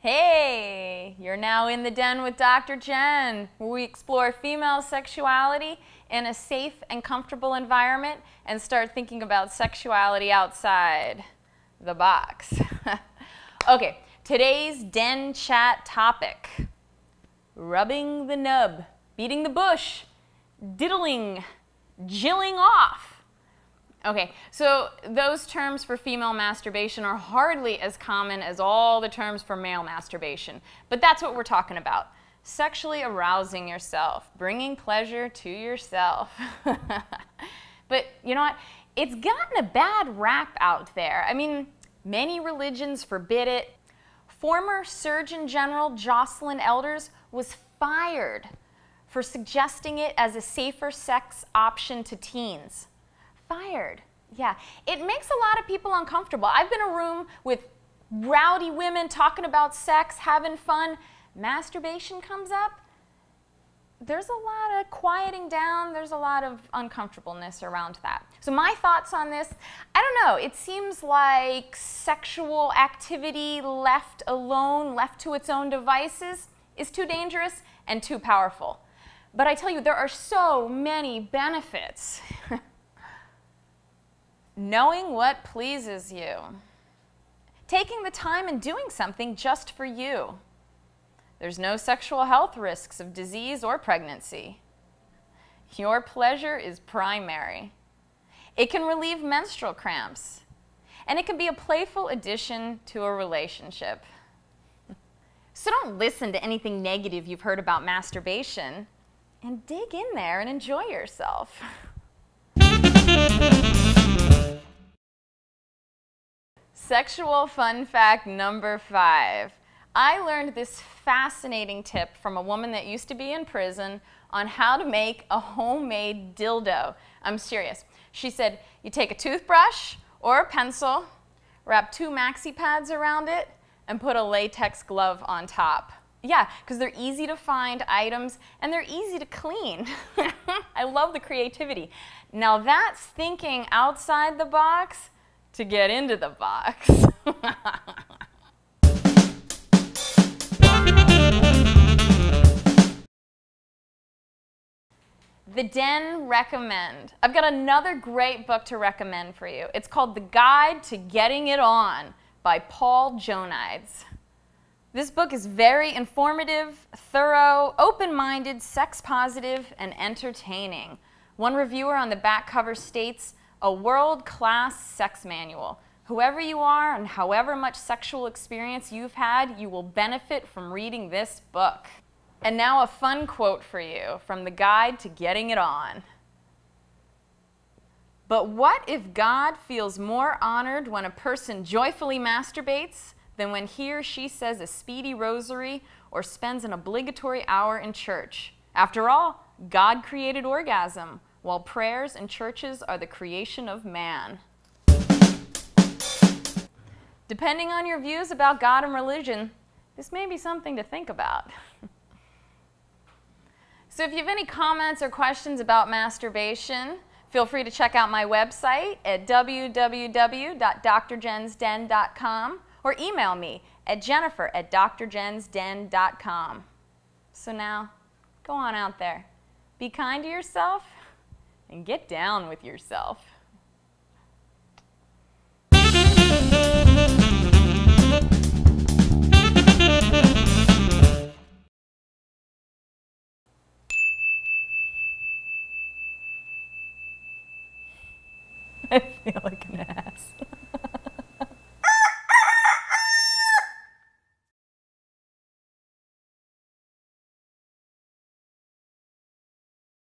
Hey, you're now in the den with Dr. Jenn, where we explore female sexuality in a safe and comfortable environment and start thinking about sexuality outside the box. Okay, today's den chat topic: rubbing the nub, beating the bush, diddling, jilling off. Okay, so those terms for female masturbation are hardly as common as all the terms for male masturbation, but that's what we're talking about. Sexually arousing yourself, bringing pleasure to yourself. But you know what? It's gotten a bad rap out there. I mean, many religions forbid it. Former Surgeon General Jocelyn Elders was fired for suggesting it as a safer sex option to teens. Fired. Yeah, it makes a lot of people uncomfortable. I've been in a room with rowdy women talking about sex, having fun. Masturbation comes up. There's a lot of quieting down. There's a lot of uncomfortableness around that. So my thoughts on this, I don't know. It seems like sexual activity left alone, left to its own devices, is too dangerous and too powerful. But I tell you, there are so many benefits. Knowing what pleases you, taking the time and doing something just for you. There's no sexual health risks of disease or pregnancy. Your pleasure is primary. It can relieve menstrual cramps, and it can be a playful addition to a relationship. So don't listen to anything negative you've heard about masturbation, and dig in there and enjoy yourself. Sexual fun fact number 5. I learned this fascinating tip from a woman that used to be in prison on how to make a homemade dildo. I'm serious. She said, you take a toothbrush or a pencil, wrap 2 maxi pads around it, and put a latex glove on top. Yeah, because they're easy to find items and they're easy to clean. I love the creativity. Now that's thinking outside the box to get into the box. The Den Recommend. I've got another great book to recommend for you. It's called The Guide to Getting It On by Paul Joannides. This book is very informative, thorough, open-minded, sex-positive, and entertaining. One reviewer on the back cover states, a world-class sex manual. Whoever you are and however much sexual experience you've had, you will benefit from reading this book. And now a fun quote for you from The Guide to Getting It On. But what if God feels more honored when a person joyfully masturbates than when he or she says a speedy rosary or spends an obligatory hour in church? After all, God created orgasm, while prayers and churches are the creation of man. Depending on your views about God and religion, this may be something to think about. So if you have any comments or questions about masturbation, feel free to check out my website at www.drjennsden.com or email me at jennifer@drjennsden.com. So now, go on out there. Be kind to yourself and get down with yourself. I feel like an ass.